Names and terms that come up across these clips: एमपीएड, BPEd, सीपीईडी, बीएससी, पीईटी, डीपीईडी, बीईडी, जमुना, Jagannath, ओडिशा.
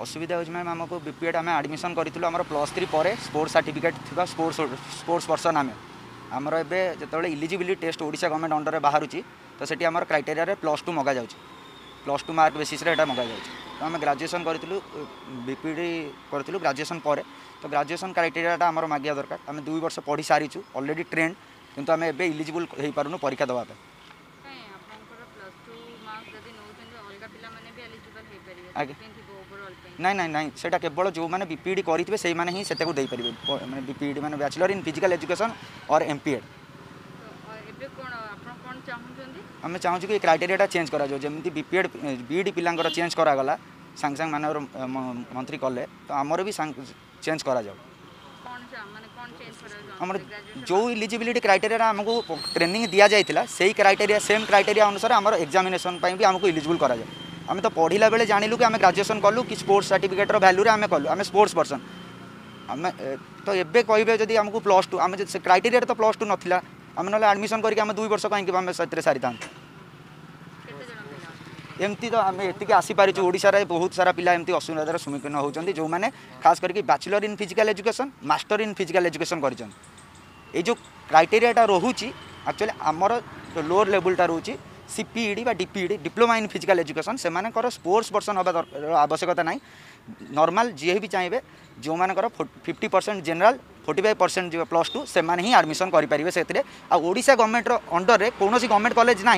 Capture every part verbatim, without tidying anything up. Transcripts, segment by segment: असुविधा हो मैम आमको बीपीएड आम आडमिशन करूँ आम प्लस थ्री पर स्पोर्ट्स सर्टिफिकेट थी स्पोर्ट्स स्पोर्ट्स पर्सन आम आमर एवं जो eligibility test ओडिशा government under बाहर तो से आम क्राइटेरिया प्लस टू मगा जाऊँच प्लस टू मार्क बेसीस मगा जाऊँ तो आम ग्राजुएसन करूँ बीपीडी करूँ ग्राजुएसन पर तो ग्राजुएसन क्राइटेरिया आम मागिया दरकार आम दुई वर्ष पढ़ी सारीचु अलरेडी ट्रेंड किंतु आम एवं इलिजिबल हो पार्न परीक्षा देवाई नाई नाई नाई सेटा केवल जो मैंने बीपीडी करेंगे से मैंने ही सेटा को दे पारे मैंने बीपीडी मैंने बैचलर इन फिजिकल एजुकेशन और एमपीएड आम चाहूँ कि क्राइटेरिया चेंज करमी बीपीएड बीईडी पिलांकर चेंज करागला सांग सांग मानवर मंत्री कले तो आमर भी चेंज करा जाओ आम जो इलिजिबिलिटी क्राइटेरिया आमको ट्रेनिंग दि जाता से क्राइटेरिया सेम क्राइटेरिया अनुसार आमर एग्जामिनेशन भी आमको इलिजिबल करा जाए आम तो पढ़ला बेले जानिलु कि आम ग्राजुएसन कलु कि स्पोर्ट्स सर्टिफिकेटर भैल्यूरे आम कलु आम स्पोर्ट्स पर्सन आम तो ये कहे जब आमको प्लस टू आम क्राइटेरिया तो प्लस टू नाला आम ना आडमिशन करके दुई वर्ष कहीं सारी था एमती तो आम एति आसीपारिचु ओडिशारे बहुत सारा पिला एमती असुविधार सम्मुखीन होती जो मैंने खास करके bachelor in physical education master in physical education कर जो क्राइटेरिया रोचे एक्चुअली आमर लोअर लेवलटा रोचे सीपीईडी डीपीईडी diploma in physical education से मानकर स्पोर्ट्स पर्सन होगा आवश्यकता ना नॉर्मल जी भी चाहिए जो मानकर fifty percent general forty five percent जो प्लस टू से माने ही आडमिशन करेंगे से ओडिशा गवर्नमेंट अंडर रे कौन गवर्नमेंट कॉलेज ना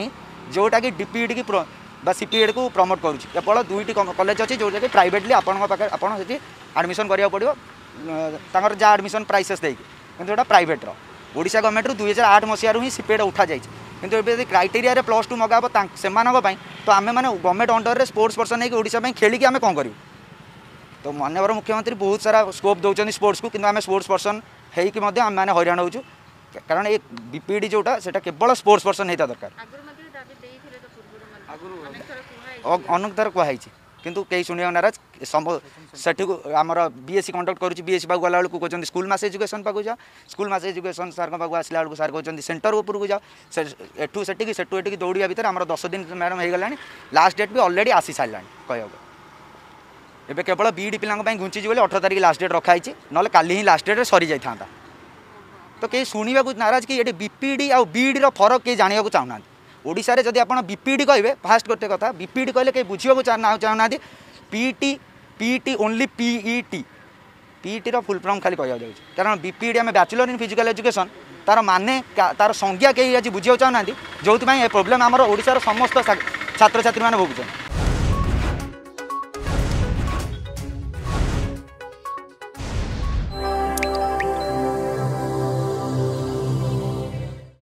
जोटा कि डीपीईडी की सीपीईडी को प्रमोट करुच्ची केवल दुईट कॉलेज अच्छी जोटा कि प्राइवेटली आपड़ी आडमिशन कराया पड़ो तर जहाँ आडमिशन प्राइसेस देखिए प्राइवेटर ओडिशा गवर्नमेंट दुई हजार आठ मसीह ही सीपीईडी उठा जाए किंतु यदि क्राइटेरिया रे प्लस टू मगा से तो आम मैंने गवर्नमेंट अंडर में स्पोर्ट्स पर्सन होगी खेल आम कौन करूँ तो माननीय मुख्यमंत्री बहुत सारा स्कोप दौरान स्पोर्ट्स को किंतु आम स्पोर्ट्स पर्सन होने हईराण हो कारण ये बीपीडी जोटा से केवल स्पोर्ट्स पर्सन होता दरकार अनेक थर कहुई किंतु कई शुणा नाराज से आमर बीएससी कंडक्ट करुच्ची बीएससी पाक गला बेलू कहते स्कूल मास एजुकेशन पाक जाओ स्कूल मास एजुकेशन सार आसला बेलू सार कहते सेंटर उपरक जाओ एठू से एटिक दौड़ा भितर आम दस दिन मैडम होगा लास्ट डेट भी अलरेडी आसी सारा कहूँ एवं केवल बीईडी पिलांग घुंची बोले अठर तारिख लास्ट डेट रखाई ना काली ही लास्ट डेट सरी जाता तो कई शुणा नाराज कि ये बीपीडी आ बीईडी फरक किए जाना चाहूना ओडिशारे जदि आप बीपीडी कहे फास्ट गोटे कथा बीपीडी कहले कहीं बुझे चाहूना पीईटी पीईटी only पीईटी पीईटी full form खाली कह कारण बीपीडी आम बैचलर इन फिजिकल एजुकेशन तार माने तार संज्ञा कहीं आज बुझे चाहूना जो प्रोब्लेम आमर ओडिशार समस्त छात्र छात्री मैंने भोगुछन।